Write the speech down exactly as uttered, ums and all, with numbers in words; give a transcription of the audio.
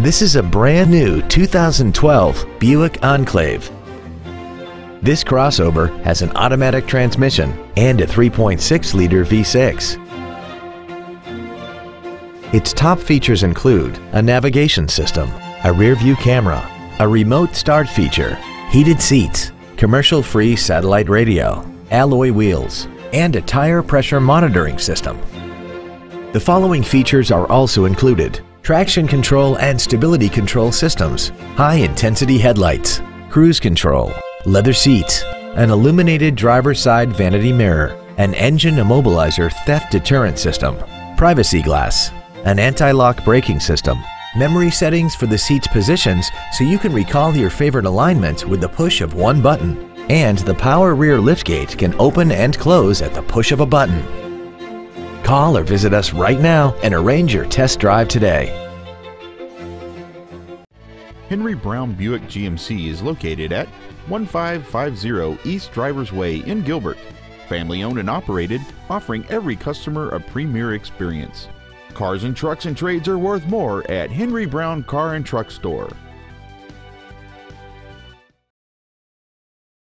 This is a brand new two thousand twelve Buick Enclave. This crossover has an automatic transmission and a three point six liter V six. Its top features include a navigation system, a rear-view camera, a remote start feature, heated seats, commercial-free satellite radio, alloy wheels, and a tire pressure monitoring system. The following features are also included: traction control and stability control systems, high-intensity headlights, cruise control, leather seats, an illuminated driver's side vanity mirror, an engine immobilizer theft deterrent system, privacy glass, an anti-lock braking system, memory settings for the seat's positions so you can recall your favorite alignment with the push of one button, and the power rear liftgate can open and close at the push of a button. Call or visit us right now and arrange your test drive today. Henry Brown Buick G M C is located at one five five zero East Drivers Way in Gilbert. Family owned and operated, offering every customer a premier experience. Cars and trucks and trades are worth more at Henry Brown Car and Truck Store.